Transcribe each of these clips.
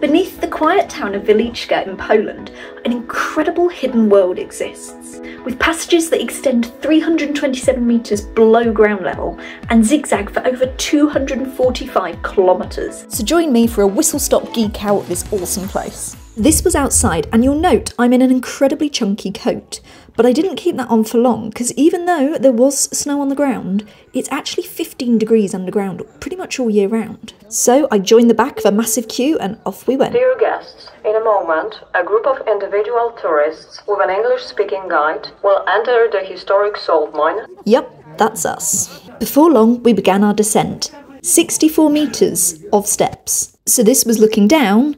Beneath the quiet town of Wieliczka in Poland, an incredible hidden world exists, with passages that extend 327 metres below ground level and zigzag for over 245 kilometres. So join me for a whistle-stop geek out at this awesome place. This was outside, and you'll note I'm in an incredibly chunky coat, but I didn't keep that on for long, because even though there was snow on the ground, it's actually 15 degrees underground pretty much all year round. So I joined the back of a massive queue and off we went. Dear guests, in a moment, a group of individual tourists with an English-speaking guide will enter the historic salt mine. Yep, that's us. Before long, we began our descent. 64 metres of steps. So this was looking down,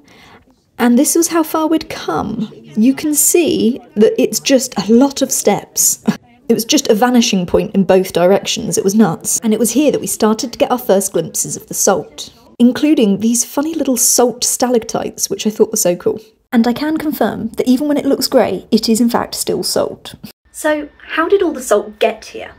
and this was how far we'd come. You can see that it's just a lot of steps. It was just a vanishing point in both directions, it was nuts. And it was here that we started to get our first glimpses of the salt, including these funny little salt stalactites, which I thought were so cool. And I can confirm that even when it looks grey, it is in fact still salt. So how did all the salt get here?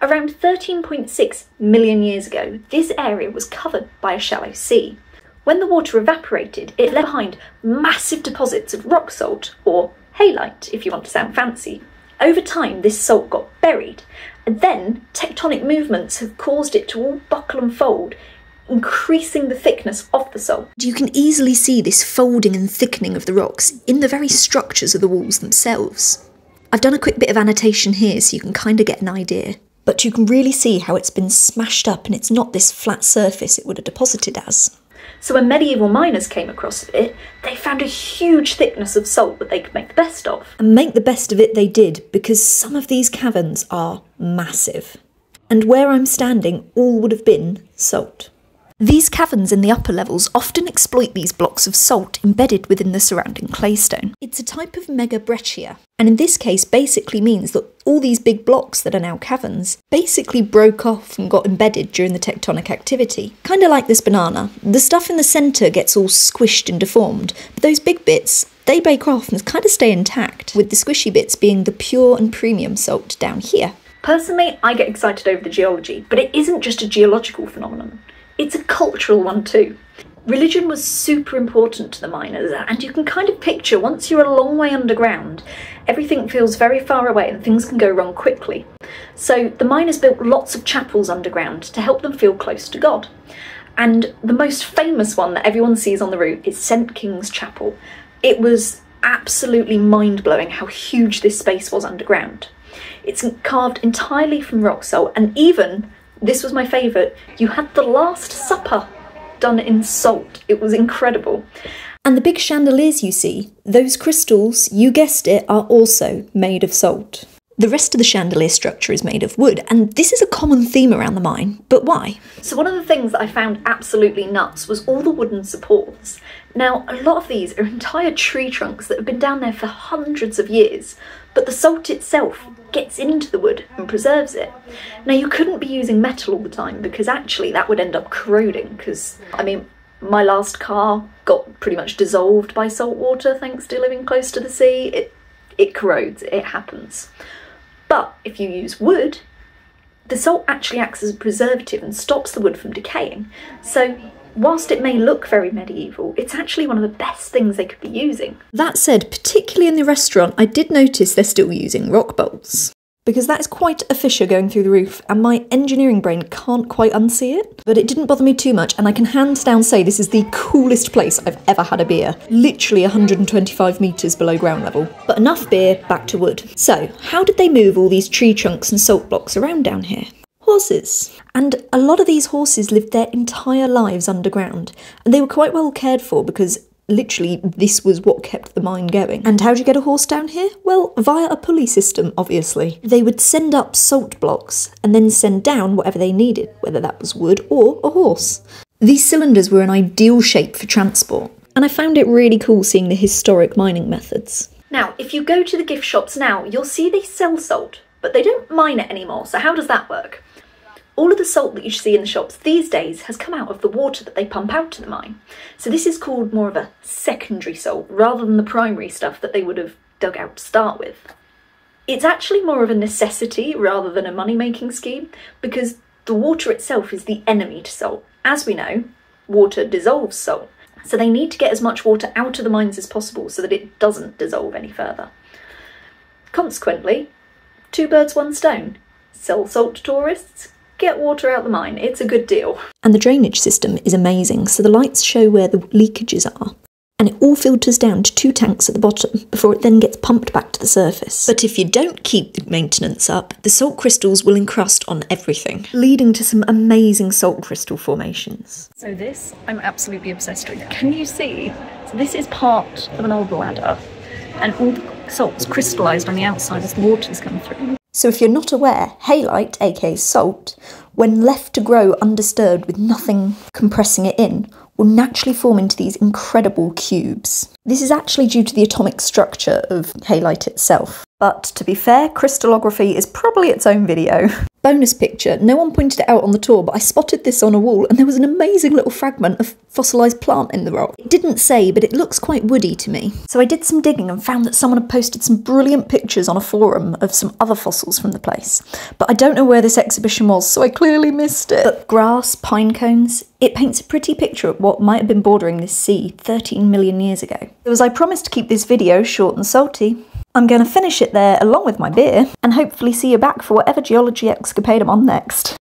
Around 13.6 million years ago, this area was covered by a shallow sea. When the water evaporated, it left behind massive deposits of rock salt, or halite if you want to sound fancy. Over time, this salt got buried, and then tectonic movements have caused it to all buckle and fold, increasing the thickness of the salt. You can easily see this folding and thickening of the rocks in the very structures of the walls themselves. I've done a quick bit of annotation here so you can kind of get an idea. But you can really see how it's been smashed up and it's not this flat surface it would have deposited as. So when medieval miners came across it, they found a huge thickness of salt that they could make the best of. And make the best of it they did, because some of these caverns are massive. And where I'm standing, all would have been salt. These caverns in the upper levels often exploit these blocks of salt embedded within the surrounding claystone. It's a type of megabreccia, and in this case basically means that all these big blocks that are now caverns basically broke off and got embedded during the tectonic activity. Kind of like this banana. The stuff in the centre gets all squished and deformed, but those big bits, they break off and kind of stay intact, with the squishy bits being the pure and premium salt down here. Personally, I get excited over the geology, but it isn't just a geological phenomenon. It's a cultural one too. Religion was super important to the miners, and you can kind of picture once you're a long way underground, everything feels very far away and things can go wrong quickly. So the miners built lots of chapels underground to help them feel close to God. And the most famous one that everyone sees on the route is St. King's Chapel. It was absolutely mind-blowing how huge this space was underground. It's carved entirely from rock salt, and even this was my favourite. You had the Last Supper done in salt. It was incredible. And the big chandeliers you see, those crystals, you guessed it, are also made of salt. The rest of the chandelier structure is made of wood, and this is a common theme around the mine, but why? So one of the things that I found absolutely nuts was all the wooden supports. Now, a lot of these are entire tree trunks that have been down there for hundreds of years, but the salt itself gets into the wood and preserves it. Now, you couldn't be using metal all the time, because actually that would end up corroding, because, I mean, my last car got pretty much dissolved by salt water thanks to living close to the sea. It corrodes, it happens. But if you use wood, the salt actually acts as a preservative and stops the wood from decaying. So whilst it may look very medieval, it's actually one of the best things they could be using. That said, particularly in the restaurant, I did notice they're still using rock bolts, because that is quite a fissure going through the roof, and my engineering brain can't quite unsee it. But it didn't bother me too much, and I can hands down say this is the coolest place I've ever had a beer. Literally 125 metres below ground level. But enough beer, back to wood. So, how did they move all these tree trunks and salt blocks around down here? Horses. And a lot of these horses lived their entire lives underground, and they were quite well cared for because literally, this was what kept the mine going. And how do you get a horse down here? Well, via a pulley system, obviously. They would send up salt blocks and then send down whatever they needed, whether that was wood or a horse. These cylinders were an ideal shape for transport, and I found it really cool seeing the historic mining methods. Now, if you go to the gift shops now, you'll see they sell salt, but they don't mine it anymore, so how does that work? All of the salt that you see in the shops these days has come out of the water that they pump out to the mine. So this is called more of a secondary salt, rather than the primary stuff that they would have dug out to start with. It's actually more of a necessity rather than a money-making scheme, because the water itself is the enemy to salt. As we know, water dissolves salt. So they need to get as much water out of the mines as possible so that it doesn't dissolve any further. Consequently, two birds, one stone. Sell salt to tourists, get water out the mine. It's a good deal. And the drainage system is amazing, so the lights show where the leakages are. And it all filters down to two tanks at the bottom before it then gets pumped back to the surface. But if you don't keep the maintenance up, the salt crystals will encrust on everything, leading to some amazing salt crystal formations. So this, I'm absolutely obsessed with. Can you see? So this is part of an old ladder, and all the salt's crystallised on the outside as the water's come through. So if you're not aware, halite, aka salt, when left to grow undisturbed with nothing compressing it in, will naturally form into these incredible cubes. This is actually due to the atomic structure of halite itself. But to be fair, crystallography is probably its own video. Bonus picture, no one pointed it out on the tour, but I spotted this on a wall and there was an amazing little fragment of fossilised plant in the rock. It didn't say, but it looks quite woody to me. So I did some digging and found that someone had posted some brilliant pictures on a forum of some other fossils from the place. But I don't know where this exhibition was, so I clearly missed it. But grass, pine cones, it paints a pretty picture of what might have been bordering this sea 13 million years ago. So as I promised to keep this video short and salty, I'm going to finish it there along with my beer and hopefully see you back for whatever geology escapade I'm on next.